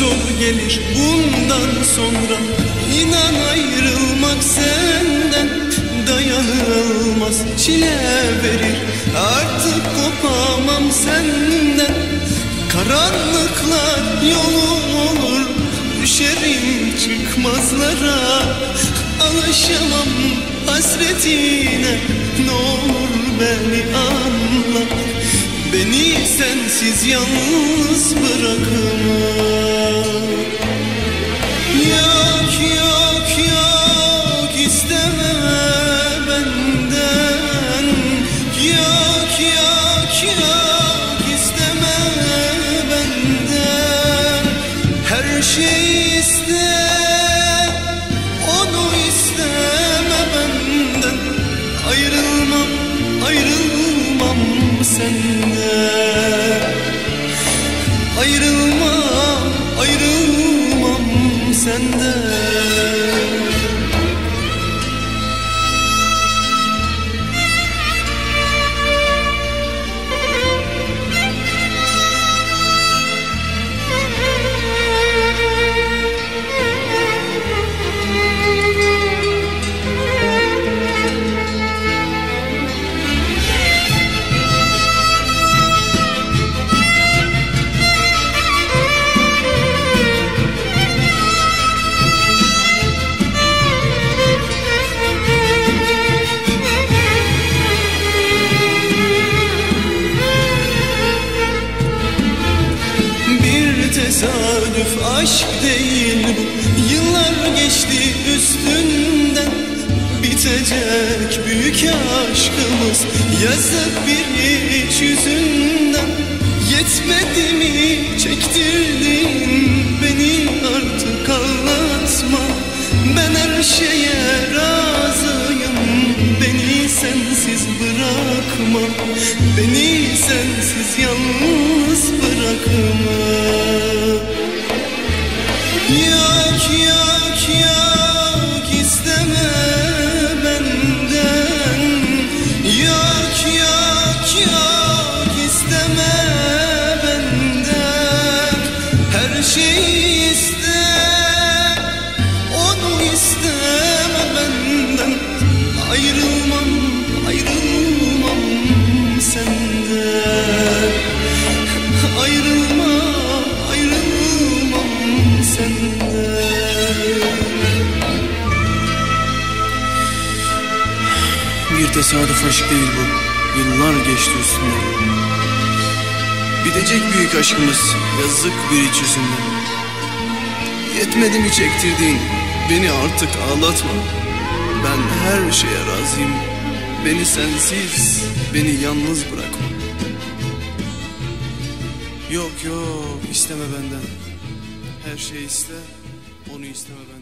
zor gelir bundan sonra. İnan ayrılmak senden dayanılmaz çile verir. Artık kopamam senden. Karanlıklar yolum olur, düşerim çıkmazlara. Alışamam hasretine, ne olur beni anla. Beni sensiz yalnız bırakma. Yok yok yok, isteme benden. Yok yok yok, isteme benden. Her şeyi iste, onu isteme benden. Ayrılmam, ayrılmam senden. Ayrılmam, ayrılmam senden. Tesadüf aşk değil bu, yıllar geçti üstünden. Bitecek büyük aşkımız, yazık bir iç yüzünden. Yetmedi mi çektirdin beni, artık ağlatma. Ben her şeye razıyım, beni sensiz bırakma. Beni sensiz yalnız bırakma. Yok yok yok, isteme benden. Yok yok yok, isteme benden. Her şeyi iste, onu isteme benden. Ayrılmam, ayrılmam senden. Ayrılmam, ayrılmam senden. Bir tesadüf aşk değil bu, yıllar geçti üstünden. Bitecek büyük aşkımız, yazık bir iç yüzünden. Yetmedi mi çektirdiğin, beni artık ağlatma. Ben her şeye razıyım, beni sensiz, beni yalnız bırakma. Yok yok, isteme benden. Her şey iste, onu isteme benden.